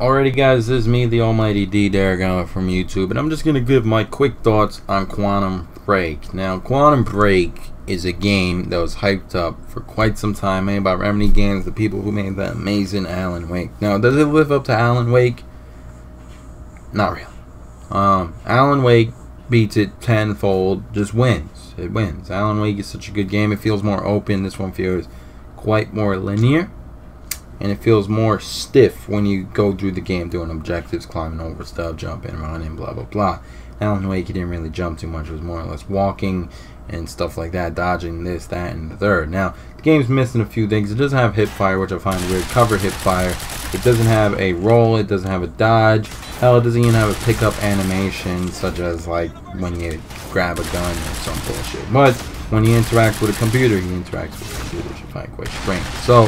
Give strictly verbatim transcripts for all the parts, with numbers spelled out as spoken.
Alrighty guys, this is me, the almighty D, Darig zero n from YouTube, and I'm just going to give my quick thoughts on Quantum Break. Now, Quantum Break is a game that was hyped up for quite some time, made by Remedy Games, the people who made that amazing Alan Wake. Now, does it live up to Alan Wake? Not really. Um, Alan Wake beats it tenfold, just wins. It wins. Alan Wake is such a good game. It feels more open. This one feels quite more linear. And it feels more stiff when you go through the game doing objectives, climbing over stuff, jumping, running, blah, blah, blah. Alan Wake, you didn't really jump too much. It was more or less walking and stuff like that, dodging this, that, and the third. Now, the game's missing a few things. It doesn't have hipfire, which I find weird. Cover hipfire. It doesn't have a roll. It doesn't have a dodge. Hell, it doesn't even have a pickup animation, such as, like, when you grab a gun or some bullshit. But when you interact with a computer, he interacts with a computer, which I find quite strange. So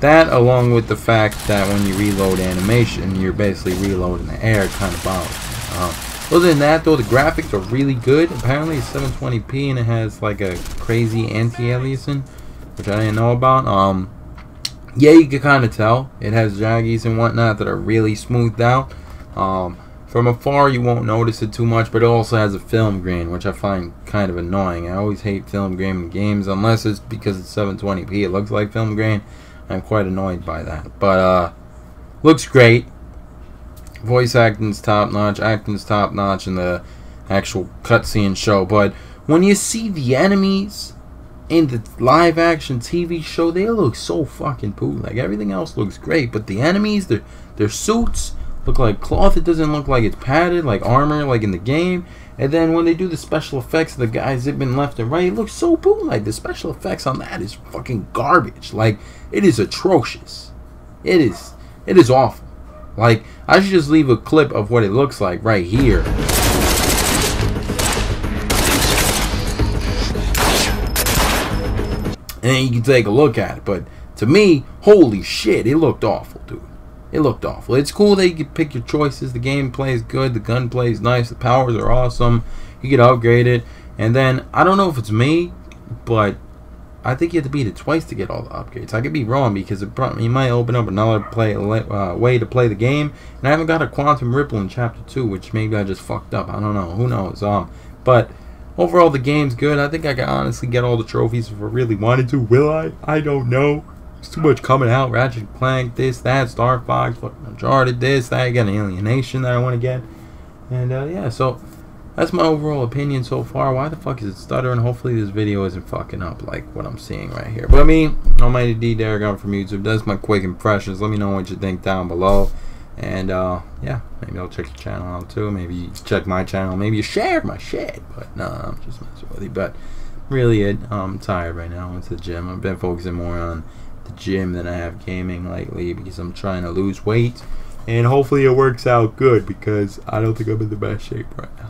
that, along with the fact that when you reload animation, you're basically reloading the air, kind of bothers me. Um, other than that, though, the graphics are really good. Apparently, it's seven twenty p and it has like a crazy anti-aliasing, which I didn't know about. Um, yeah, you can kind of tell it has jaggies and whatnot that are really smoothed out. Um, from afar, you won't notice it too much, but it also has a film grain, which I find kind of annoying. I always hate film grain in games unless it's because it's seven twenty p. It looks like film grain. I'm quite annoyed by that, but uh, looks great. Voice acting's top notch, acting's top notch, and the actual cutscene show. But when you see the enemies in the live action T V show, they look so fucking poo. Like everything else looks great, but the enemies, their their suits look like cloth. It doesn't look like it's padded, like armor, like in the game. And then when they do the special effects of the guys zipping left and right, it looks so boom. Like, the special effects on that is fucking garbage. Like, it is atrocious. It is. It is awful. Like, I should just leave a clip of what it looks like right here. And then you can take a look at it. But to me, holy shit, it looked awful, dude. It looked awful. It's cool that you can pick your choices. The gameplay is good. The gunplay is nice. The powers are awesome. You can upgrade it. And then, I don't know if it's me, but I think you have to beat it twice to get all the upgrades. I could be wrong because it probably might open up another play uh, way to play the game. And I haven't got a Quantum Ripple in Chapter two, which maybe I just fucked up. I don't know. Who knows? Um, But overall, the game's good. I think I could honestly get all the trophies if I really wanted to. Will I? I don't know. There's too much coming out. Ratchet and Clank, this, that, Star Fox, fucking Uncharted, this, that. I got an Alienation that I want to get. And, uh, yeah, so that's my overall opinion so far. Why the fuck is it stuttering? Hopefully this video isn't fucking up like what I'm seeing right here. But I mean, almighty D, Darig zero n from YouTube. That's my quick impressions. Let me know what you think down below. And, uh, yeah, maybe I'll check your channel out too. Maybe you check my channel. Maybe you share my shit. But, no, nah, I'm just messing with you. But, really, it, I'm tired right now. I went to the gym. I've been focusing more on gym than I have gaming lately because I'm trying to lose weight, and hopefully it works out good because I don't think I'm in the best shape right now.